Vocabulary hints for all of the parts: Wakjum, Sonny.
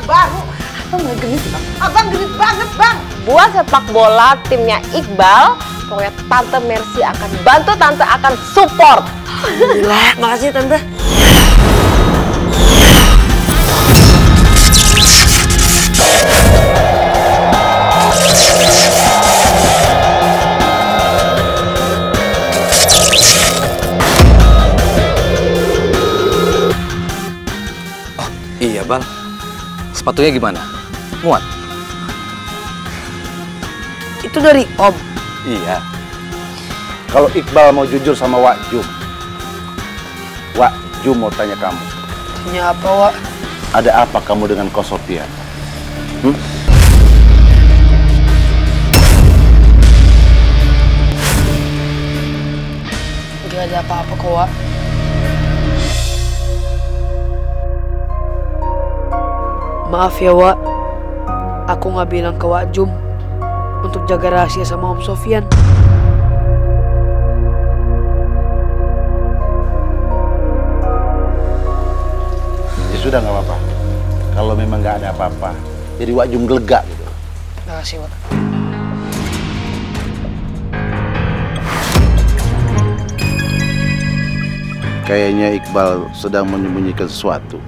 olahraga baru. Abang gak genit, Bang. Abang genit banget, Bang. Buat sepak bola timnya Iqbal, pokoknya Tante Mercy akan bantu, Tante akan support. Alhamdulillah, makasih Tante. Iya, Bang. Sepatunya gimana? Muat? Itu dari Om. Iya. Kalau Iqbal mau jujur sama Wakjum, Wakjum mau tanya kamu. Tanya apa, Wak? Ada apa kamu dengan Kosopian? Gak ada apa-apa kok, Wak. Maaf ya, Wak. Aku nggak bilang ke Wakjum untuk jaga rahasia sama Om Sofyan. Ya sudah, nggak apa-apa. Kalau memang nggak ada apa-apa, jadi Wakjum gelegak gitu. Makasih, Wak. Kayaknya Iqbal sedang menyembunyikan sesuatu.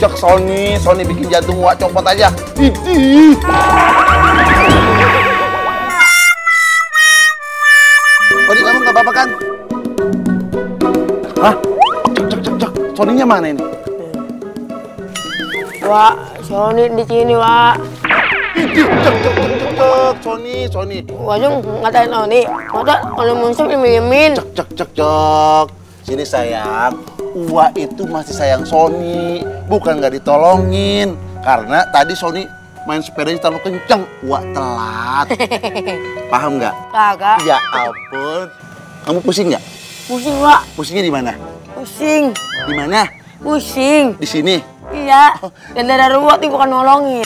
Cek Sonny bikin jantung Wak copot aja. Idih. Sonny, kamu nggak apa-apa kan? Hah? Cek. Sonny-nya mana ini? Wak, Sonny di sini, Wak. Idih, cek. Sonny. Wajum ngatain Sonny. Ngatain kalau musuh dimin-min. Cek. Sini sayang. Wak itu masih sayang Sonny, bukan nggak ditolongin. Karena tadi Sonny main sepedanya terlalu kenceng, Wak telat. Paham nggak? Kagak. Ya ampun. Kamu pusing nggak? Pusing, Wak. Pusingnya di mana? Pusing. Di mana? Pusing. Di sini? Iya. Dan darah Wak itu bukan nolongin.